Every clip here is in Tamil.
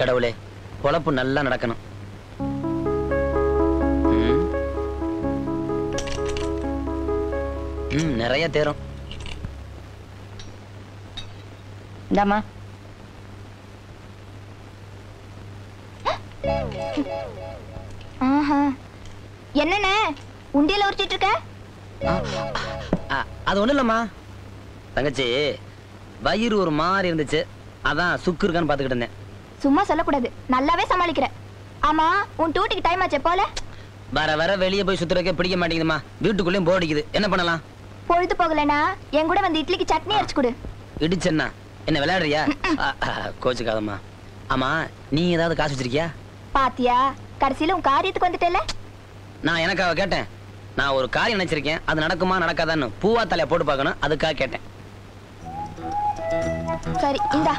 கடவுளே பொழப்பு நல்லா நடக்கணும். நிறைய தேரும். இந்தாமா. என்னண்ணே உண்டியில உரிச்சிட்டு இருக்க? அது ஒண்ணு இல்லம்மா. தங்கச்சி வயிறு ஒரு மாதிரி இருந்துச்சு, அதான் சுக்கு இருக்கான்னு பாத்துக்கிட்டு இருந்தேன். சும்மா சொல்லக்கூடாது, நல்லாவே சமாளிக்கிற. ஆமா உன் டூட்டிக்கு டைம் ஆச்சு போல. வர வர வெளியே போய் சுத்துறதுக்கே பிடிக்க மாட்டேங்குதுமா, வீட்டுக்குள்ளேயும் போர் அடிக்குது. என்ன பண்ணலாம்? பொழுது போகலனா என் கூட வந்து இட்லிக்கு சட்னி அரைச்சு கொடு. இடிச்சன்னா என்ன விளையாடுறியா? கோச்சுக்காதம்மா. ஆமா நீ ஏதாவது காசு வச்சிருக்கியா? பாத்தியா கடைசியில உன் காரியத்துக்கு வந்துட்டேல. நான் எனக்காக கேட்டேன், நான் ஒரு காரியம் நினைச்சிருக்கேன், அது நடக்குமா நடக்காதான்னு பூவா தலையை போட்டு பார்க்கணும், அதுக்காக கேட்டேன். சரி இந்தா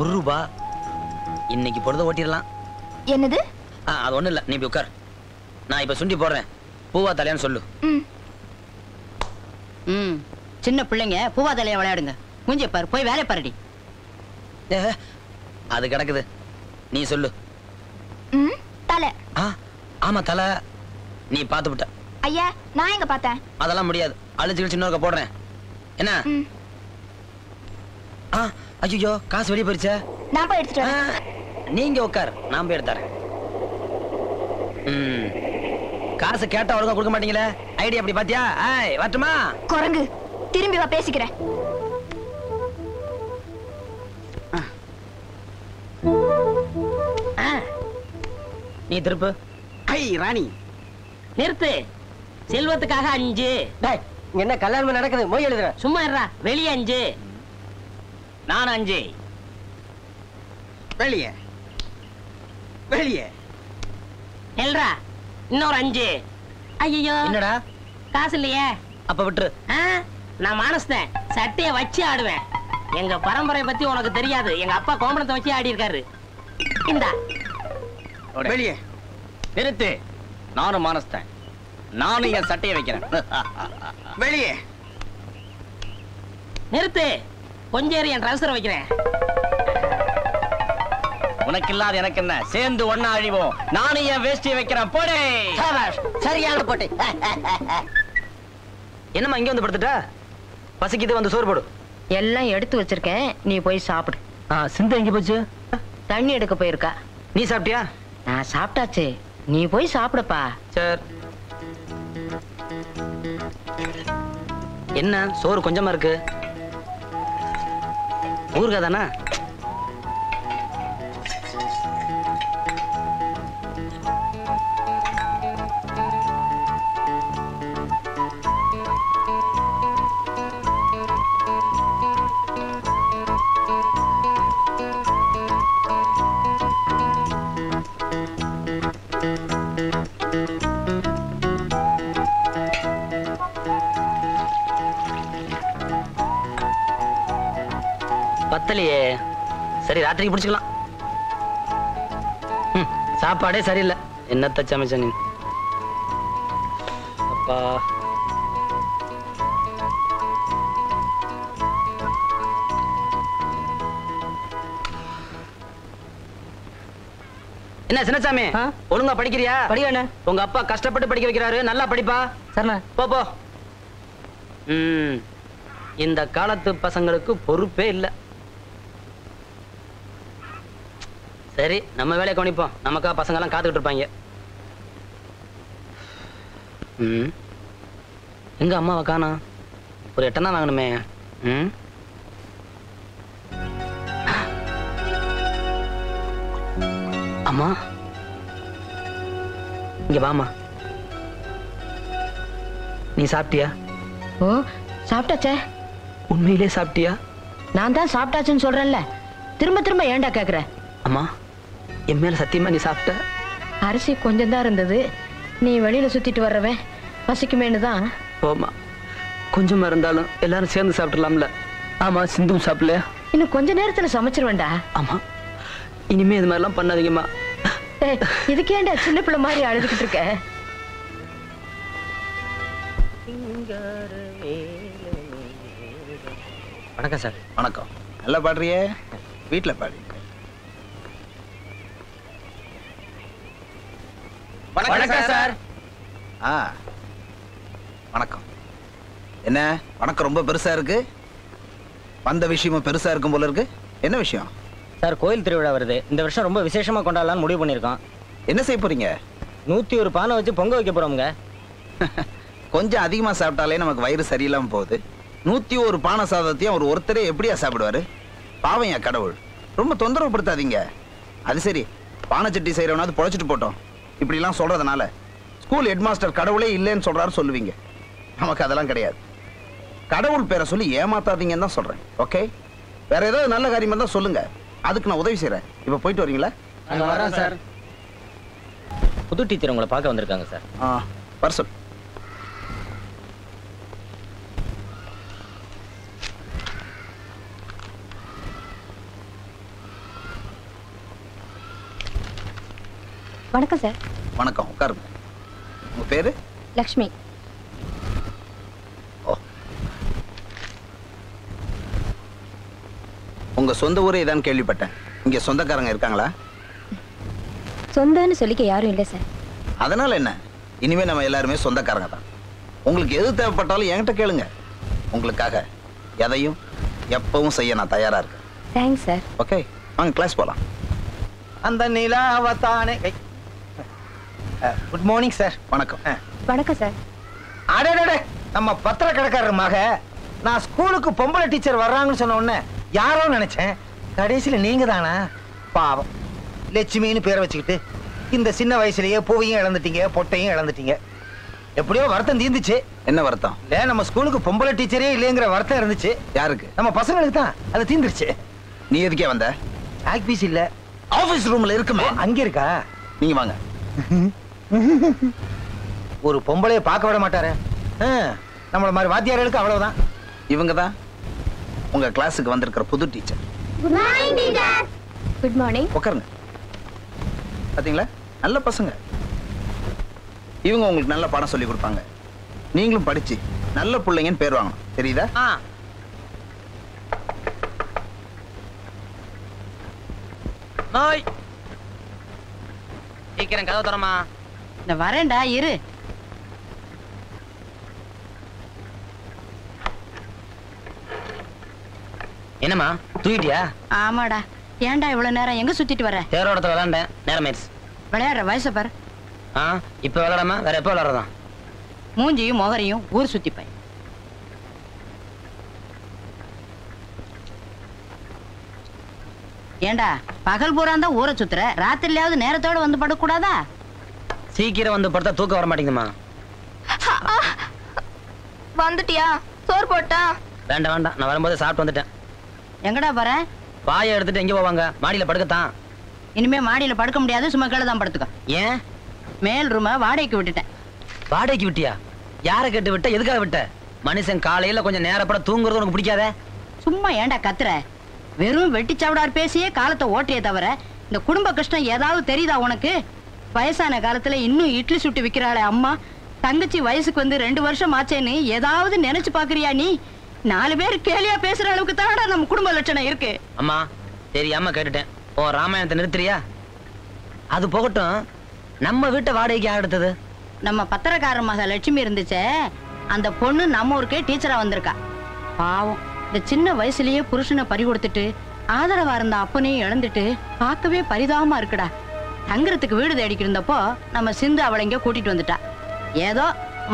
1 ரூபா, இன்னைக்கு பொழுது ஓட்டிடலாம். என்னது? அது ஒண்ணு இல்ல, நீ போய் உட்கார், நான் இப்ப சுண்டி போடுறேன், பூவா தலையான்னு சொல்லு. சின்ன பிள்ளைங்க பூவா தலையா விளையாடுங்க, மூஞ்சி பார், போய் வேலை பாருடி. அது கிடக்குது, நீ சொல்லு. தலை. ஆமா தலை. நீ பார்த்து விட்ட. ஐயா நான் எங்க பார்த்தேன்? அதெல்லாம் முடியாது, அழிச்சு சின்ன போடுறேன். என்ன? ஐயோ காசு வெளியே போயிருச்சா? நான் போய் எடுத்துட்டு வரேன். நீங்க உட்கார், நான் போய் எடுத்து தரேன். காசு கேட்டா ஒழுங்கா கொடுக்க மாட்டீங்களே, ஐடியா அப்படி பாத்தியா? ஏய் வரட்டுமா? குரங்கு திரும்பி வா, பேசிக்கிறேன். நீ திருப்பு. ஐ ராணி நிறுத்து. செல்வத்துக்காக 5. என்ன கல்யாணம் நடக்குது? மொய் எழுதுற. சும்மா இருடா. வெளியே 5. நான் 5. வெளியே வெளியே எல்ரா. இன்னொரு 5. ஐயோ என்னடா காசு இல்லையே. அப்ப விட்டுரு. நான் மானஸ்தேன், சட்டையை வச்சு ஆடுவேன். எங்க பரம்பரை பத்தி உனக்கு தெரியாது, எங்க அப்பா கோம்பணத்தை வச்சு ஆடி இருக்காரு. இந்தா. வெளியே நிறுத்து. நானும் மானஸ்தேன், நானும் என் சட்டையை வைக்கிறேன். வெளியே நிறுத்து. கொஞ்சேரி என் ட்ரவுசரை வைக்கிறேன். உனக்கு இல்லாத எனக்கு என்ன, சேர்ந்து ஒன்னா அழிவோம். நானும் என் வேஷ்டியை வைக்கிறேன். போடே சரியான போட்டு. என்னம்மா இங்க வந்து படுத்துட்டா? பசிக்குது, வந்து சோறு போடு. எல்லாம் எடுத்து வச்சிருக்கேன், நீ போய் சாப்பிடு. சிந்து எங்க போச்சு? தண்ணி எடுக்க போயிருக்கா. நீ சாப்பிட்டியா? நான் சாப்பிட்டாச்சு, நீ போய் சாப்பிடப்பா. சரி. என்ன சோறு கொஞ்சமா இருக்கு? ஊருக்கா தானா? பத்தலையே. சரி ராத்திரிக்கு பிடிச்சிக்கலாம். சாப்பாடே சரியில்லை, என்னத்த சமைச்ச நீ? அப்பா என்ன சின்னசாமி ஒழுங்கா படிக்கிறியா? படிக்கணும். உங்க அப்பா கஷ்டப்பட்டு படிக்க வைக்கிறாரு, நல்லா படிப்பா. சரணா போ போ. இந்த காலத்து பசங்களுக்கு பொறுப்பே இல்லை. சரி நம்ம வேலையை கவனிப்போம், நமக்காக பசங்கெல்லாம் காத்துக்கிட்டு இருப்பாங்க. எங்க அம்மாவை காணோம், ஒரு 8 தான் வாங்கணுமே. அம்மா இங்க வாமா. நீ சாப்பிட்டியா? ஓ சாப்பிட்டாச்சே. உண்மையிலே சாப்பிட்டியா? நான் தான் சாப்பிட்டாச்சுன்னு சொல்றேன்ல, திரும்ப திரும்ப ஏண்டா கேக்குற? அம்மா என் மேல சத்தியமா நீ சாப்பிட்ட? அரிசி கொஞ்சம் தான் இருந்தது, நீ வெளியில சுத்திட்டு வர்றவன் பசிக்குமேனு தான். ஓமா கொஞ்சமா இருந்தாலும் எல்லாரும் சேர்ந்து சாப்பிடலாம்ல. ஆமா சிந்துவும் சாப்பிடல, இன்னும் கொஞ்ச நேரத்துல சமைச்சிருவேண்டா. ஆமா இனிமே இது மாதிரிலாம் பண்ணாதீங்கம்மா. இதுக்கு ஏண்டா சின்ன பிள்ளை மாதிரி அழுதுகிட்டு இருக்க? வணக்கம் சார். வணக்கம். நல்லா பாடுறியே, வீட்டில் பாடு. வணக்கம் சார். ஆ வணக்கம். என்ன வணக்கம் ரொம்ப பெருசா இருக்கு, வந்த விஷயமும் பெருசா இருக்கும் போல இருக்கு. என்ன விஷயம் சார்? கோயில் திருவிழா வருது, இந்த வருஷம் ரொம்ப விசேஷமா கொண்டாடலாம்னு முடிவு பண்ணியிருக்கோம். என்ன செய்ய போறீங்க? 101 பானை வச்சு பொங்க வைக்க போறோம்ங்க. கொஞ்சம் அதிகமா சாப்பிட்டாலே நமக்கு வயிறு சரியில்லாம போகுது. 101 பானை சாதத்தையும் அவர் ஒருத்தரே எப்படியா சாப்பிடுவாரு? பாவையா கடவுள், ரொம்ப தொந்தரவு படுத்தாதீங்க. அது சரி, பானைச்சட்டி செய்யறவனாவது பொழைச்சிட்டு போட்டோம். இப்படிலாம் சொல்றதுனால ஸ்கூல் ஹெட்மாஸ்டர் கடவுளே இல்லைன்னு சொல்றாரு சொல்லுவீங்க. நமக்கு அதெல்லாம் கிடையாது. கடவுள் பேரை சொல்லி ஏமாத்தாதீங்கன்னு தான் சொல்றேன். ஓகே, வேற ஏதாவது நல்ல காரியமா தான் சொல்லுங்க, அதுக்கு நான் உதவி செய்யறேன். இப்ப போயிட்டு வரீங்களா? வரோம் சார். புது டீச்சர் உங்களை பார்க்க வந்திருக்காங்க சார். பர்சல் வணக்கம் சார். வணக்கம், உட்காருங்க. உங்க பேரு? லக்ஷ்மி. உங்க சொந்த ஊரே இதான்னு கேள்விப்பட்டேன். இங்க சொந்தக்காரங்க இருக்காங்களா? சொந்தன்னு சொல்லிக்க யாரும் இல்லை சார். அதனால என்ன, இனிமே நம்ம எல்லாருமே சொந்தக்காரங்க தான். உங்களுக்கு எது தேவைப்பட்டாலும் என்கிட்ட கேளுங்க. உங்களுக்காக எதையும் எப்பவும் செய்ய நான் தயாரா இருக்கேன். Thanks sir. ஓகே, வாங்க கிளாஸ் போலாம். அந்த நிலாவத்தானே. Good morning sir. வணக்கம். வணக்கம் சார். அடடே, நம்ம பத்திர கடைக்காரர் மக. நான் ஸ்கூலுக்கு பொம்பளை டீச்சர் வர்றாங்கன்னு சொன்ன உடனே யாரோ நினைச்சேன், கடைசியில நீங்க தானா? பாவம், லட்சுமின்னு பேரை வச்சுக்கிட்டு இந்த சின்ன வயசுலயே பூவையும் இழந்துட்டீங்க, பொட்டையும் இழந்துட்டீங்க. எப்படியோ வருத்தம் தீர்ந்துச்சு. என்ன வருத்தம்? இல்லை, நம்ம ஸ்கூலுக்கு பொம்பளை டீச்சரே இல்லைங்கிற வருத்தம் இருந்துச்சு. யாருக்கு? நம்ம பசங்களுக்கு தான். அது தீர்ந்துருச்சு. நீ எதுக்கே வந்த? ஆக்பீஸ் இல்லை, ஆஃபீஸ் ரூம்ல இருக்குமா? அங்கே இருக்கா? நீங்க வாங்க. ஒரு பொம்பளைய பார்க்க விட மாட்டாரு. நம்மள மாதிரி வாத்தியார்களுக்கு அவ்வளவுதான். இவங்க தான் உங்க கிளாஸுக்கு வந்திருக்கிற புது teacher. Good morning teacher. Good morning. உட்காருங்க. பாத்தீங்களா, நல்ல பசங்க இவங்க. உங்களுக்கு நல்ல பாடம் சொல்லி கொடுப்பாங்க. நீங்களும் படிச்சு நல்ல பிள்ளைங்கன்னு பேர் வாங்கணும். தெரியுதா? சீக்கிரம் கதவு தரமா. இந்த வரேன்டா இரு. என்னமா தூக்கிட்டியா? ஆமாடா. ஏன்டா இவ்வளவு நேரம் எங்க சுத்திட்டு வர? தேரோடத்துல விளையாண்டேன், நேரம் ஆயிடுச்சு. விளையாடுற வயசை பாரு. இப்ப விளையாடாம வேற எப்ப விளையாடுறதான்? மூஞ்சியும் மொகரையும் ஊர் சுத்திப்பாய். ஏண்டா பகல் பூரா தான் ஊரை சுத்துற, ராத்திரிலயாவது நேரத்தோட வந்து படக்கூடாதா? சீக்கிரம் வந்து படுத்தா தூக்கம் வர மாட்டேங்குமா? வந்துட்டியா? சோறு போட்டா? வேண்டாம் வேண்டாம், நான் வரும்போது சாப்பிட்டு வந்துட்டேன். எங்கடா பாரு? பாய எடுத்துட்டு எங்க போவாங்க? மாடியில படுக்கத்தான். இனிமே மாடியில படுக்க முடியாது, சும்மா கீழதான் படுத்துக்க. ஏன்? மேல் ரூம வாடகைக்கு விட்டுட்டேன். வாடகைக்கு விட்டியா? யாரை கேட்டு விட்ட? எதுக்காக விட்ட? மனுஷன் காலையில கொஞ்சம் நேரப்பட தூங்குறது உனக்கு பிடிக்காத? சும்மா ஏண்டா கத்துற? வெறும் வெட்டிச்சாவிடார் பேசியே காலத்தை ஓட்டியே தவிர இந்த குடும்ப கஷ்டம் ஏதாவது தெரியுதா உனக்கு? வயசான காலத்துல இன்னும் இட்லி சுட்டு விக்கிறாளே அம்மா, தங்கச்சி வயசுக்கு வந்து 2 வருஷம் ஆச்சேன்னு ஏதாவது நினைச்சு பாக்குறியா நீ? 4 பேர் கேலியா பேசுற அளவுக்கு தானடா நம்ம குடும்ப லட்சணம் இருக்கு. அம்மா தெரியாம கேட்டுட்டேன். ஓ, ராமாயணத்தை நிறுத்துறியா? அது போகட்டும், நம்ம வீட்டை வாடகைக்கு ஆடுறது. நம்ம பத்திரக்கார மக லட்சுமி இருந்துச்சே, அந்த பொண்ணு நம்ம ஊருக்கே டீச்சரா வந்திருக்கா. பாவம், இந்த சின்ன வயசுலயே புருஷனை பறி கொடுத்துட்டு ஆதரவா இருந்த அப்பனையும் இழந்துட்டு பார்க்கவே பரிதாபமா இருக்குடா. தங்குறதுக்கு வீடு தேடிக்கிட்டு இருந்தப்போ நம்ம சிந்து அவளைங்க கூட்டிட்டு வந்துட்டா. ஏதோ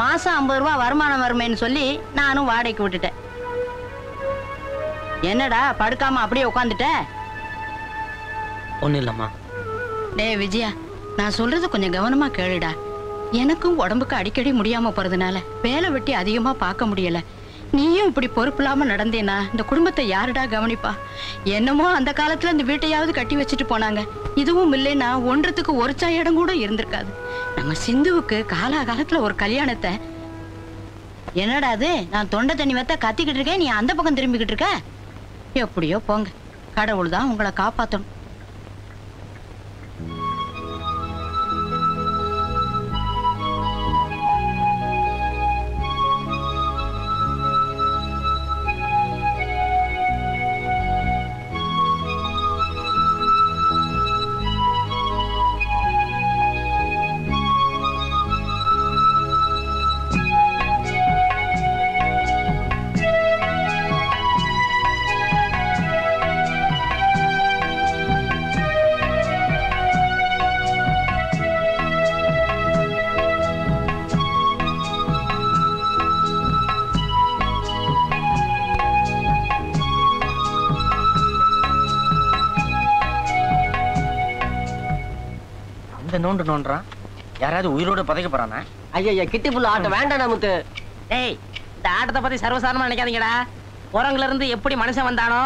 மாசம் 50 ரூபா வருமானம் வருமேன்னு சொல்லி நானும் வாடகைக்கு விட்டுட்டேன். என்னடா படுக்காம அப்படியே உட்காந்துட்ட? ஒண்ணு இல்லம்மா. டே விஜயா, நான் சொல்றது கொஞ்சம் கவனமா கேளுடா. எனக்கும் உடம்புக்கு அடிக்கடி முடியாம போறதுனால வேலை வெட்டி அதிகமா பார்க்க முடியல. நீயும் இப்படி பொறுப்பில்லாம நடந்தேனா இந்த குடும்பத்தை யாருடா கவனிப்பா? என்னமோ அந்த காலத்துல இந்த வீட்டையாவது கட்டி வச்சுட்டு போனாங்க, இதுவும் இல்லைன்னா 1க்கு 1 இடம் கூட இருந்திருக்காது. நம்ம சிந்துவுக்கு காலாகாலத்துல ஒரு கல்யாணத்தை. என்னடா அது, நான் தொண்டை தண்ணி வைத்த கத்திக்கிட்டு இருக்கேன், நீ அந்த பக்கம் திரும்பிக்கிட்டு இருக்க. எப்படியோ போங்க, கடவுள் தான் உங்களை காப்பாத்தணும். அதை நோண்டு நோண்டுறான். யாராவது உயிரோட பதைக்க போறானா? ஐயா கிட்டி புள்ள ஆட்டம் வேண்டாம் நமக்கு. டேய், இந்த ஆட்டத்தை பத்தி சர்வசாதாரணமா நினைக்காதீங்கடா. குரங்குல இருந்து எப்படி மனுஷன் வந்தானோ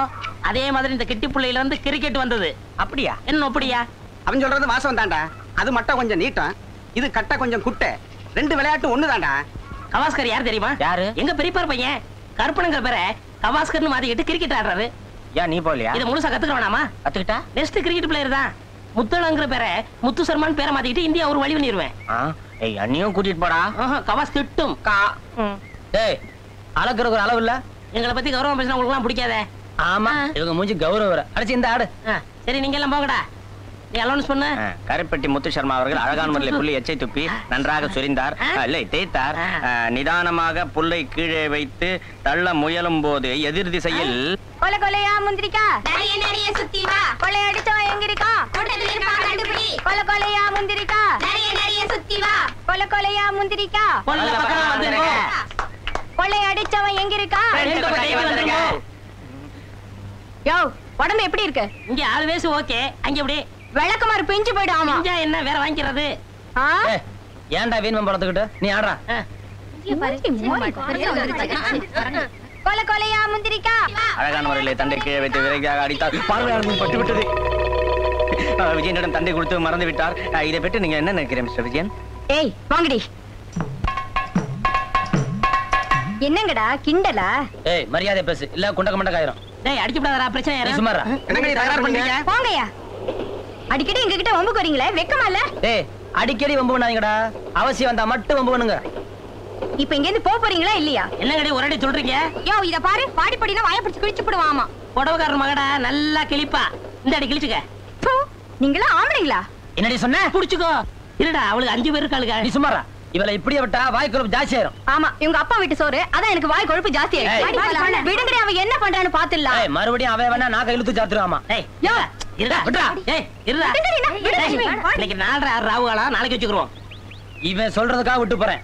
அதே மாதிரி இந்த கிட்டி புள்ளையில இருந்து கிரிக்கெட் வந்தது. அப்படியா? என்ன அப்படியா? அவன் சொல்றது வாசம் தாண்டா. அது மட்டும் கொஞ்சம் நீட்டம், இது கட்ட கொஞ்சம் குட்டை, ரெண்டு விளையாட்டு ஒண்ணு தாண்டா. கவாஸ்கர் யார் தெரியுமா? யாரு? எங்க பெரியப்பா பையன் கருப்பனுங்கிற பேரை கவாஸ்கர்னு மாத்திக்கிட்டு கிரிக்கெட் ஆடுறாரு. ஏன் நீ போலியா? இதை முழுசா கத்துக்க வேணாமா? கத்துக்கிட்டா நெக்ஸ்ட் கிரிக்கெட் பிளேயர் தான். முத்தழங்கிற பேரை முத்து சர்மான் பேரை மாத்திக்கிட்டு இந்தியா ஒரு வழி பண்ணிடுவேன். அண்ணியும் கூட்டிட்டு போடா. கவாஸ் திட்டும். அளக்குற ஒரு அளவு இல்ல. எங்களை பத்தி கௌரவம் பேசினா உங்களுக்கு எல்லாம் பிடிக்காத. ஆமா, இவங்க மூஞ்சி கௌரவம். அடிச்சு இந்த ஆடு. சரி, நீங்க எல்லாம் போகடா. கருப்பட்டி முத்து சர்மா அவர்கள் அழகான முறையில் புள்ளை எச்சை துப்பி நன்றாக சொரிந்தார், இல்லை தேய்த்தார். நிதானமாக புல்லை கீழே வைத்து தள்ள முயலும் போது எதிர் திசையில் உடம்பு எப்படி இருக்கு? இங்க 6 வயசு ஓகே, அங்க எப்படி விளக்குமாறு பிஞ்சு போயிடும். என்ன வேற வாங்கிக்கிறது? ஏன்டா வீண் பழத்துக்கிட்ட நீ ஆடுறா? அழகான முறையிலே தண்டை கீழே வைத்து விரைவாக அடித்தால் பார்வையாளர்கள் பட்டுவிட்டது. விஜயனிடம் தண்டை கொடுத்து மறந்து விட்டார். இதை பற்றி நீங்க என்ன நினைக்கிறேன் மிஸ்டர் விஜயன்? ஏய் வாங்கடி. என்னங்கடா கிண்டலா? ஏய் மரியாதை பேசு, இல்ல குண்டக மண்டகாயிரும். டேய் அடிக்கப்படாதடா, பிரச்சனை யாரா? சும்மாடா. என்னங்கடி தகராறு பண்றீங்க? போங்கயா. அடிக்கடி எங்க கிட்ட வம்பு கோறீங்களே, வெக்கமா இல்ல? டேய் அடிக்கடி வம்பு பண்ணாதீங்கடா, அவசியம் வந்தா மட்டும் வம்பு பண்ணுங்க. இப்போ இங்க இருந்து போறீங்களா இல்லையா? என்னங்கடி ஒரேடி சொல்றீங்க? யோ இத பாரு, பாடிபடினா வாயை பிடிச்சு கிழிச்சு போடுவாமா. பொடவக்காரர் மகடா நல்லா கிழிப்பா. இந்த அடி கிழிச்சுக்க. நீங்களா ஆம்பளீங்களா? என்னடி சொன்னே? புடிச்சுக்கோ. இல்லடா அவளுக்கு 5 பேர் இருக்காளுங்க. நீ சும்மாடா. இவளை இப்படியே விட்டா வாய் கொழுப்பு ஜாஸ்தி ஆயிரும். ஆமா, இவங்க அப்பா வீட்டு சோறு, அதான் எனக்கு வாய் கொழுப்பு ஜாஸ்தி ஆயிரும். விடுங்கடி, அவ என்ன பண்றான்னு பாத்துடலாம். ஏய் மறுபடியும் அவ வேணா நாக்க இழுத்து சாத்துறாமா. ஏய் யோ இருடா விடுடா. ஏய் இருடா விடுடா. இன்னைக்கு 4:30 ராவுகளா நாளைக்கு வெச்சுக்குறோம். இவன் சொல்றதுக்காக விட்டு போறேன்.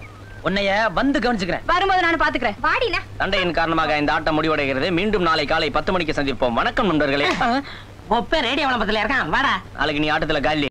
உன்னைய வந்து கவனிச்சுக்கிறேன். வரும்போது நான் பாத்துக்கிறேன். வாடினா. சண்டையின் காரணமாக இந்த ஆட்டம் முடிவடைகிறது. மீண்டும் நாளை காலை 10 மணிக்கு சந்திப்போம். வணக்கம் நண்பர்களே. ஒப்பே ரேடியோவல பத்தில இருக்கான். வாடா. நாளைக்கு நீ ஆட்டத்துல காலி.